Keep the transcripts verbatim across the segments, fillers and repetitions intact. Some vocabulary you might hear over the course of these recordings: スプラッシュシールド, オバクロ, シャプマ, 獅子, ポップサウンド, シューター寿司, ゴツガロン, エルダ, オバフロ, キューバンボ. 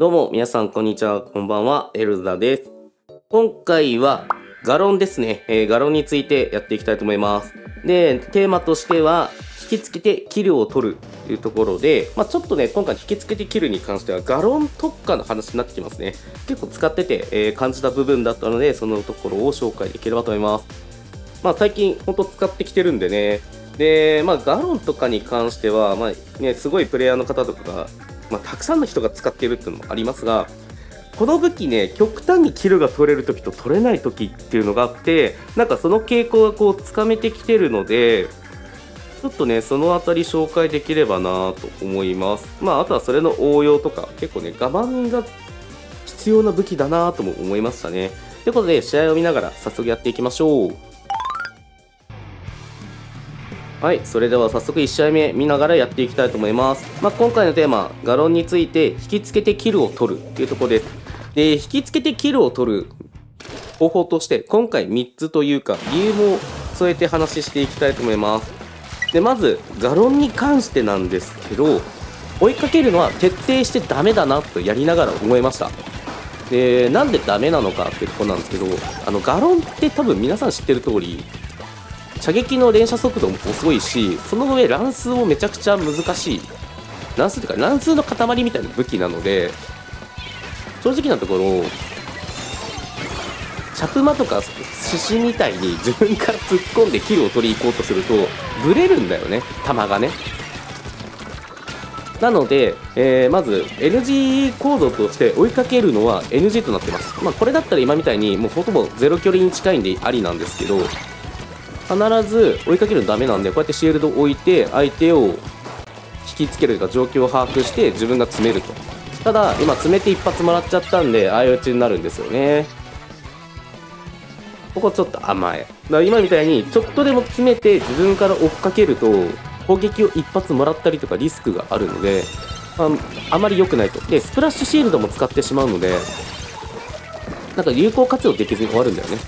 どうも皆さんこんにちは、こんばんは、エルダです。今回は画論ですね、えー、画論についてやっていきたいと思います。でテーマとしては引きつけて切るを取るというところで、まあ、ちょっとね今回引きつけて切るに関しては画論特化の話になってきますね。結構使ってて、えー、感じた部分だったので、そのところを紹介できればと思います。まあ最近ほんと使ってきてるんでね。でまあ画論とかに関しては、まあね、すごいプレイヤーの方とかがまあ、たくさんの人が使っているっていうのもありますが、この武器ね極端にキルが取れる時と取れない時っていうのがあって、なんかその傾向がこうつかめてきてるので、ちょっとねその辺り紹介できればなと思います。まああとはそれの応用とか、結構ね我慢が必要な武器だなとも思いましたね。ということで試合を見ながら早速やっていきましょう。はい、それでは早速いち試合目見ながらやっていきたいと思います。まあ、今回のテーマ「画論」について引きつけてキルを取るというところです。で引きつけてキルを取る方法として今回みっつというか理由も添えて話していきたいと思います。でまず画論に関してなんですけど、追いかけるのは徹底してダメだなとやりながら思いました。でなんでダメなのかっていうところなんですけど、あの画論って多分皆さん知ってる通り、射撃の連射速度も遅いし、その上乱数もめちゃくちゃ難しい、乱数というか乱数の塊みたいな武器なので、正直なところチャプマとか獅子みたいに自分から突っ込んでキルを取り行こうとするとブレるんだよね、弾がね。なので、えー、まず エヌジー 構造として追いかけるのは エヌジー となってます。まあ、これだったら今みたいにもうほとんどゼロ距離に近いんでありなんですけど、必ず追いかけるのダメなんで、こうやってシールドを置いて相手を引きつけるというか状況を把握して自分が詰めると。ただ今詰めて一発もらっちゃったんで相打ちになるんですよね。ここちょっと甘え。だから今みたいにちょっとでも詰めて自分から追っかけると攻撃を一発もらったりとかリスクがあるので、あ, あまり良くないと。でスプラッシュシールドも使ってしまうので、なんか有効活用できずに終わるんだよね。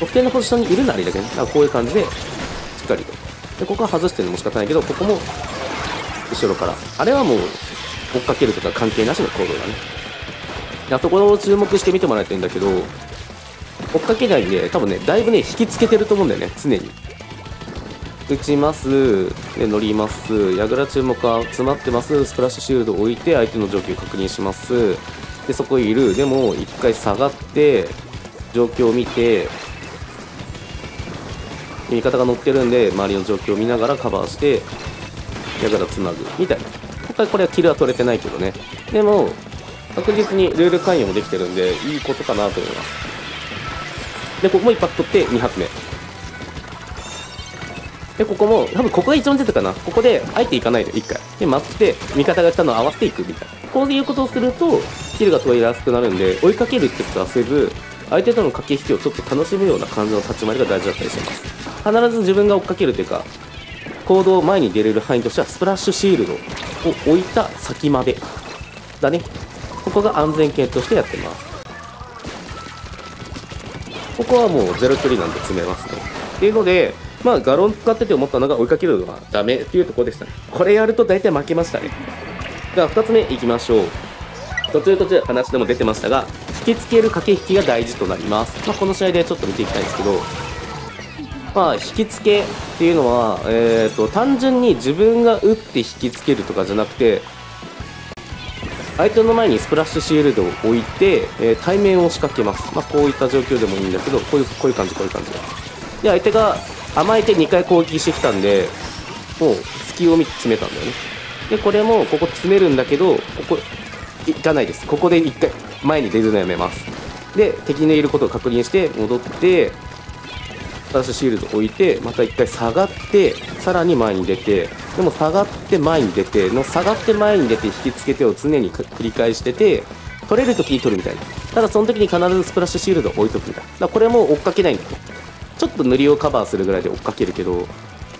特定のポジションにいるならいいだけね。だからこういう感じでしっかりと。でここは外してるのも仕方ないけど、ここも後ろから、あれはもう追っかけるとか関係なしの行動だね。であそこを注目して見てもらいたいんだけど、追っかけないんで多分ねだいぶね引きつけてると思うんだよね、常に。打ちますで乗ります、矢倉注目は詰まってます、スプラッシュシールドを置いて相手の状況を確認します。でそこいる、でも一回下がって状況を見て、味方が乗ってるんで周りの状況を見ながらカバーして矢からつなぐみたいな。今回これはキルは取れてないけどね、でも確実にルール関与もできてるんでいいことかなと思います。でここも一発取ってに発目で、ここも多分ここが一番出たかな。ここで相手行かないでいっかいで待って味方が来たのを合わせていくみたいな、こういうことをするとキルが取りやすくなるんで、追いかけるってことはせず相手との駆け引きをちょっと楽しむような感じの立ち回りが大事だったりします。必ず自分が追っかけるというか行動を前に出れる範囲としてはスプラッシュシールドを置いた先までだね。ここが安全系としてやってます。ここはもうゼロ距離なんで詰めますね。っていうのでまあ画論使ってて思ったのが追いかけるのはダメっていうところでしたね。これやると大体負けましたね。ではふたつめいきましょう。途中途中話でも出てましたが、引きつける駆け引きが大事となります。まあ、この試合でちょっと見ていきたいんですけど、まあ、引きつけっていうのは、えーと、単純に自分が打って引きつけるとかじゃなくて、相手の前にスプラッシュシールドを置いて、えー、対面を仕掛けます。まあ、こういった状況でもいいんだけど、こういう、こういう感じ、こういう感じで。で、相手が甘えてにかい攻撃してきたんで、もう隙を見て詰めたんだよね。で、これもここ詰めるんだけど、ここ、いかないです。ここでいっかい前に出るのやめます。で敵のいることを確認して戻ってスプラッシュシールドを置いて、またいっかい下がってさらに前に出て、でも下がって前に出ての下がって前に出て引きつけてを常に繰り返してて、取れる時に取るみたいな。ただその時に必ずスプラッシュシールドを置いとくみたいな。だからこれも追っかけないんだよ。ちょっと塗りをカバーするぐらいで追っかけるけど、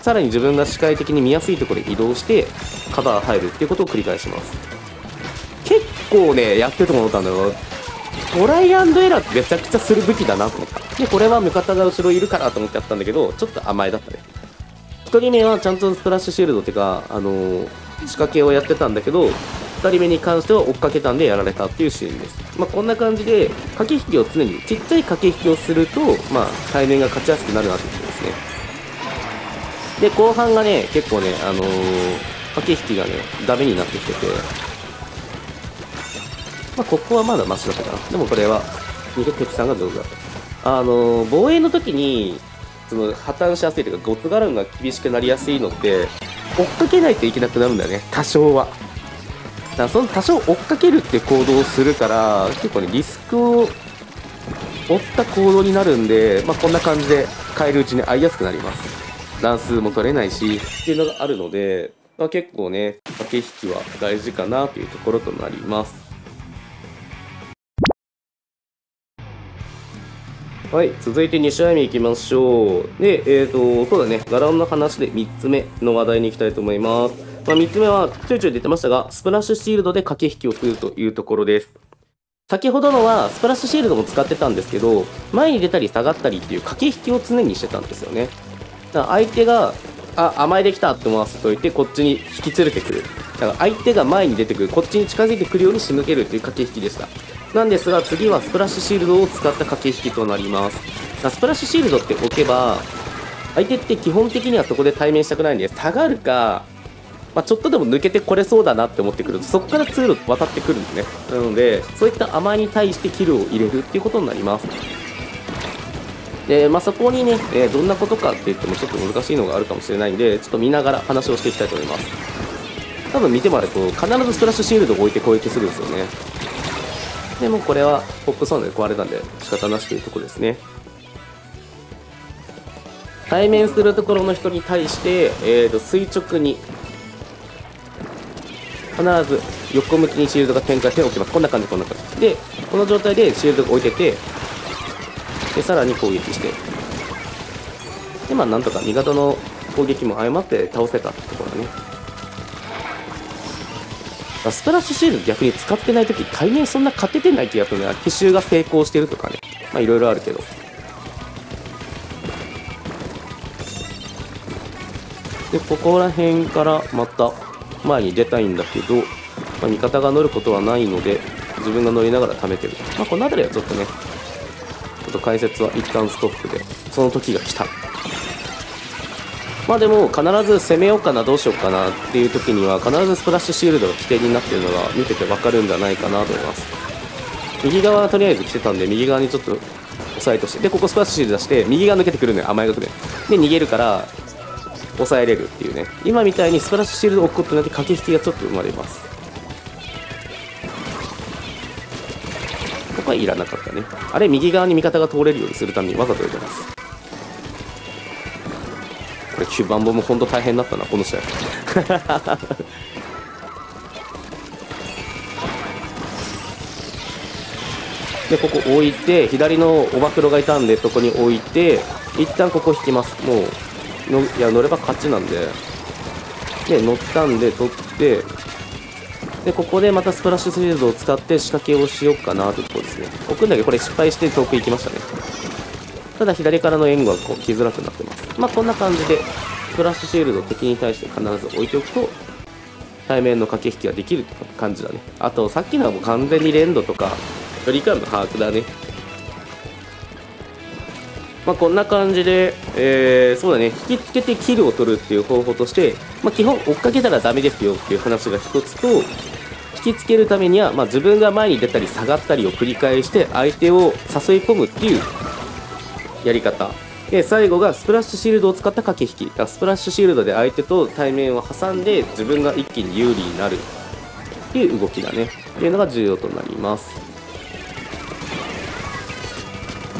さらに自分が視界的に見やすいところで移動してカバー入るっていうことを繰り返します。結構ねやってると思ったんだよ。トライアンドエラーってめちゃくちゃする武器だなと思った。でこれは味方が後ろいるからと思ってやったんだけど、ちょっと甘えだったね。ひとりめはちゃんとスプラッシュシールドっていうか、あのー、仕掛けをやってたんだけど、ふたりめに関しては追っかけたんでやられたっていうシーンです。まあ、こんな感じで駆け引きを常にちっちゃい駆け引きをすると、まあ、対面が勝ちやすくなるなってことですね。で後半がね結構ね、あのー、駆け引きがねダメになってきてて、まあ、ここはまだマシだったかな。でもこれは敵さんが上手だった。あのー、防衛の時にその破綻しやすいというかゴツガランが厳しくなりやすいのって追っかけないといけなくなるんだよね、多少は。だからその多少追っかけるって行動をするから結構ねリスクを負った行動になるんで、まあ、こんな感じで変えるうちに会いやすくなります。乱数も取れないしっていうのがあるので、まあ、結構ね駆け引きは大事かなというところとなります。はい、続いてにしあいめいきましょう。で、えっと、そうだね、ガランの話でみっつめの話題に行きたいと思います。まあ、みっつめはちょいちょい出てましたが、スプラッシュシールドで駆け引きをするというところです。先ほどのはスプラッシュシールドも使ってたんですけど、前に出たり下がったりっていう駆け引きを常にしてたんですよね。だから相手が、あ、甘えできたって思わせといて、こっちに引き連れてくる。だから相手が前に出てくる、こっちに近づいてくるように仕向けるっていう駆け引きでした。なんですが、次はスプラッシュシールドを使った駆け引きとなります。スプラッシュシールドって置けば、相手って基本的にはそこで対面したくないんで、下がるか、まあ、ちょっとでも抜けてこれそうだなって思ってくると、そこから通路渡ってくるんですね。なので、そういった甘えに対してキルを入れるっていうことになります。で、まあ、そこにね、えー、どんなことかって言ってもちょっと難しいのがあるかもしれないんで、ちょっと見ながら話をしていきたいと思います。多分見てもらうと、必ずスプラッシュシールドを置いて攻撃するんですよね。でもこれはポップサウンドで壊れたんで仕方なしというところですね。対面するところの人に対して、えーと垂直に必ず横向きにシールドが展開しておきます。こんな感じ、こんな感じで、この状態でシールドが置いてて、でさらに攻撃して、でまあなんとか味方の攻撃も誤って倒せたってところだね。スプラッシュシールド逆に使ってないとき、対面そんな勝ててないってやつね、奇襲が成功してるとかね、まあいろいろあるけど。で、ここら辺からまた前に出たいんだけど、まあ、味方が乗ることはないので、自分が乗りながら貯めてる。まあこの辺りはちょっとね、ちょっと解説は一旦ストップで、その時が来た。まあでも必ず攻めようかな、どうしようかなっていう時には必ずスプラッシュシールドが起点になっているのが見てて分かるんじゃないかなと思います。右側はとりあえず来てたんで右側にちょっと押さえとして、でここスプラッシュシールド出して右側抜けてくるんで甘えがくるで逃げるから押さえれるっていうね。今みたいにスプラッシュシールドを置くことによって駆け引きがちょっと生まれます。ここはいらなかったね。あれ右側に味方が通れるようにするためにわざと入れます。これキューバンボも本当大変だったな、この試合。で、ここ置いて、左のオバクロがいたんで、そこに置いて、一旦ここ引きます。もう、のいや乗れば勝ちなんで。で、乗ったんで、取って、で、ここでまたスプラッシュシールドを使って仕掛けをしようかなというところですね。置くんだけど、これ失敗して遠く行きましたね。ただ左からの援護はこう来づらくなってます。まあこんな感じでスプラッシュシールドを敵に対して必ず置いておくと対面の駆け引きができるって感じだね。あとさっきのはもう完全に連動とか距離感の把握だね。まあこんな感じで、えー、そうだね、引きつけてキルを取るっていう方法として、まあ、基本追っかけたらダメですよっていう話が一つと、引きつけるためには、まあ、自分が前に出たり下がったりを繰り返して相手を誘い込むっていうやり方で、最後がスプラッシュシールドを使った駆け引き。スプラッシュシールドで相手と対面を挟んで自分が一気に有利になるっていう動きだねっていうのが重要となります。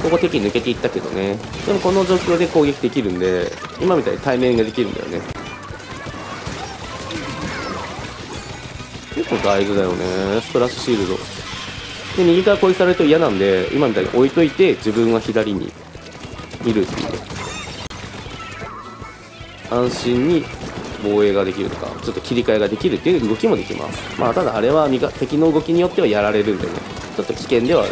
ここ敵抜けていったけどね、でもこの状況で攻撃できるんで今みたいに対面ができるんだよね。結構大事だよね、スプラッシュシールドで。右から攻撃されると嫌なんで今みたいに置いといて自分は左に見るっていう、ね、安心に防衛ができるとかちょっと切り替えができるっていう動きもできます。まあただあれは敵の動きによってはやられるんでね、ちょっと危険ではある。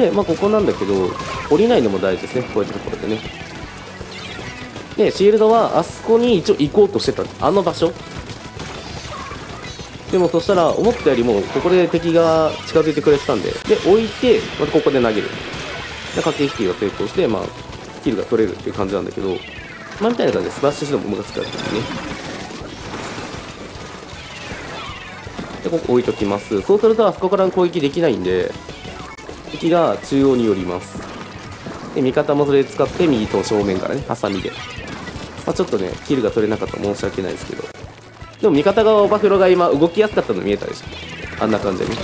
でまあここなんだけど降りないのも大事ですね、こういったところでね。でシールドはあそこに一応行こうとしてたんです、あの場所でも。そしたら思ったよりもここで敵が近づいてくれてたんで、で置いてまたここで投げる、で駆け引きが成功して、まあキルが取れるっていう感じなんだけど、まあみたいな感じでスプラッシュしてもムカつくわけですね。でここ置いときます。そうするとあそこから攻撃できないんで敵が中央に寄ります。で味方もそれ使って右と正面からねハサミで、まあ、ちょっとねキルが取れなかったら申し訳ないですけど、でも味方側オバフロが今動きやすかったの見えたでしょ、あんな感じでね。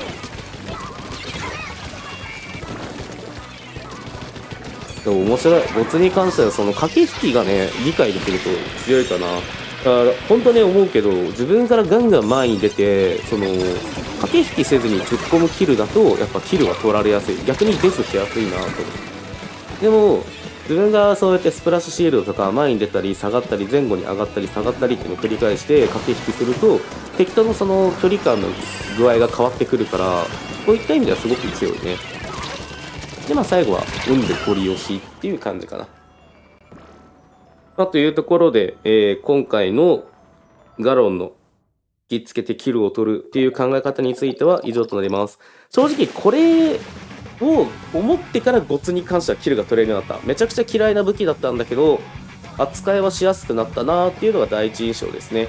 でも面白い、ボツに関してはその駆け引きがね理解できると強いかな。だから本当ね思うけど、自分からガンガン前に出てその駆け引きせずに突っ込むキルだとやっぱキルは取られやすい、逆にデスってやすいなと。でも自分がそうやってスプラッシュシールドとか前に出たり下がったり前後に上がったり下がったりっていうのを繰り返して駆け引きすると敵とのその距離感の具合が変わってくるから、こういった意味ではすごく強いね。でまあ最後は運で取り押しっていう感じかな。まあ、というところで、えー、今回のガロンの引きつけてキルを取るっていう考え方については以上となります。正直これを思ってからゴツに関してはキルが取れるようになった。めちゃくちゃ嫌いな武器だったんだけど、扱いはしやすくなったなーっていうのが第一印象ですね。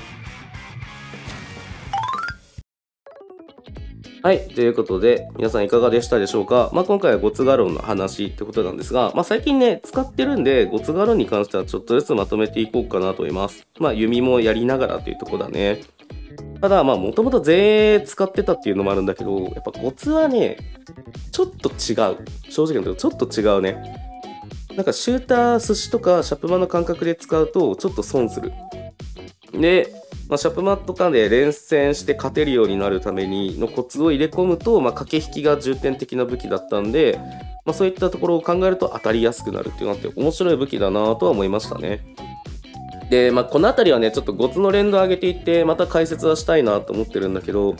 はい、ということで皆さんいかがでしたでしょうか。まあ、今回はゴツガロンの話ってことなんですが、まあ、最近ね使ってるんでゴツガロンに関してはちょっとずつまとめていこうかなと思います。まあ弓もやりながらというとこだね。ただまあもともと前衛使ってたっていうのもあるんだけど、やっぱゴツはねちょっと違う、正直なところちょっと違うね。なんかシューター寿司とかシャプマの感覚で使うとちょっと損する。でまあ、シャプマとかで連戦して勝てるようになるためにのコツを入れ込むと、まあ、駆け引きが重点的な武器だったんで、まあ、そういったところを考えると当たりやすくなるっていうのって面白い武器だなとは思いましたね。で、まあ、この辺りはねちょっとゴツの連動上げていってまた解説はしたいなと思ってるんだけど、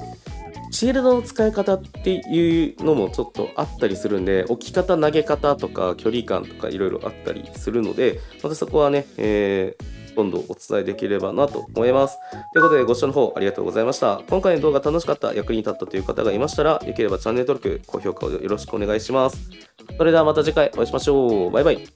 シールドの使い方っていうのもちょっとあったりするんで、置き方投げ方とか距離感とかいろいろあったりするので、またそこはね、えー今度お伝えできればなと思います。ということでご視聴の方ありがとうございました。今回の動画楽しかった、役に立ったという方がいましたら、よければチャンネル登録、高評価をよろしくお願いします。それではまた次回お会いしましょう。バイバイ。